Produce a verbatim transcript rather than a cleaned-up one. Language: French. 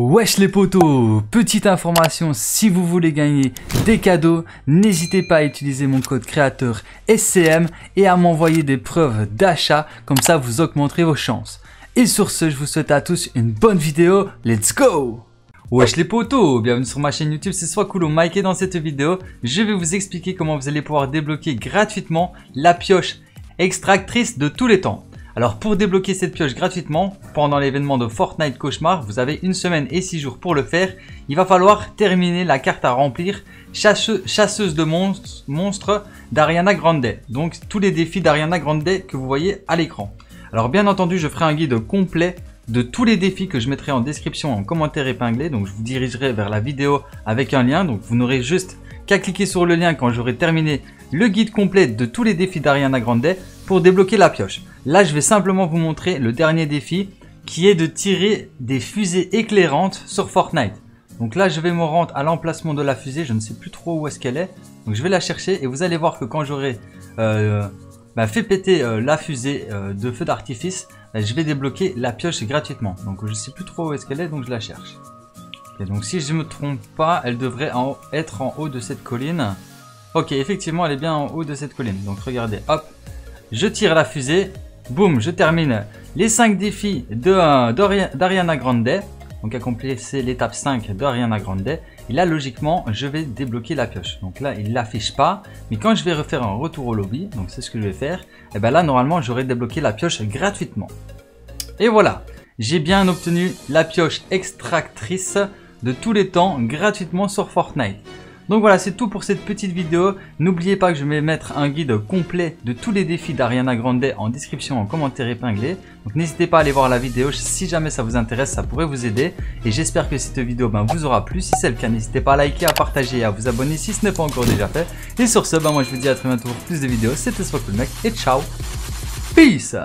Wesh les potos, petite information, si vous voulez gagner des cadeaux, n'hésitez pas à utiliser mon code créateur S C M et à m'envoyer des preuves d'achat, comme ça vous augmenterez vos chances. Et sur ce, je vous souhaite à tous une bonne vidéo, let's go! Wesh les potos, bienvenue sur ma chaîne YouTube, c'est Soiscool Mec et dans cette vidéo, je vais vous expliquer comment vous allez pouvoir débloquer gratuitement la pioche extractrice de tous les temps. Alors pour débloquer cette pioche gratuitement, pendant l'événement de Fortnite Cauchemar, vous avez une semaine et six jours pour le faire. Il va falloir terminer la carte à remplir, chasseuse, chasseuse de monstres, monstres d'Ariana Grande. Donc tous les défis d'Ariana Grande que vous voyez à l'écran. Alors bien entendu, je ferai un guide complet de tous les défis que je mettrai en description, en commentaire épinglé. Donc je vous dirigerai vers la vidéo avec un lien. Donc vous n'aurez juste qu'à cliquer sur le lien quand j'aurai terminé le guide complet de tous les défis d'Ariana Grande pour débloquer la pioche. Là, je vais simplement vous montrer le dernier défi qui est de tirer des fusées éclairantes sur Fortnite. Donc là, je vais me rendre à l'emplacement de la fusée. Je ne sais plus trop où est-ce qu'elle est. Donc je vais la chercher et vous allez voir que quand j'aurai euh, bah, fait péter euh, la fusée euh, de feu d'artifice, bah, je vais débloquer la pioche gratuitement. Donc je ne sais plus trop où est-ce qu'elle est, donc je la cherche. Et donc si je ne me trompe pas, elle devrait en haut, être en haut de cette colline. Ok, effectivement, elle est bien en haut de cette colline. Donc regardez, hop, je tire la fusée. Boum, je termine les cinq défis d'Ariana Grande. Donc accomplissez l'étape cinq d'Ariana Grande. Et là, logiquement, je vais débloquer la pioche. Donc là, il ne l'affiche pas. Mais quand je vais refaire un retour au lobby, donc c'est ce que je vais faire, et bien là, normalement, j'aurai débloqué la pioche gratuitement. Et voilà, j'ai bien obtenu la pioche extractrice de tous les temps gratuitement sur Fortnite. Donc voilà, c'est tout pour cette petite vidéo. N'oubliez pas que je vais mettre un guide complet de tous les défis d'Ariana Grande en description, en commentaire épinglé. Donc n'hésitez pas à aller voir la vidéo. Si jamais ça vous intéresse, ça pourrait vous aider. Et j'espère que cette vidéo ben, vous aura plu. Si c'est le cas, n'hésitez pas à liker, à partager et à vous abonner si ce n'est pas encore déjà fait. Et sur ce, ben, moi je vous dis à très bientôt pour plus de vidéos. C'était Soiscool Mec et ciao. Peace.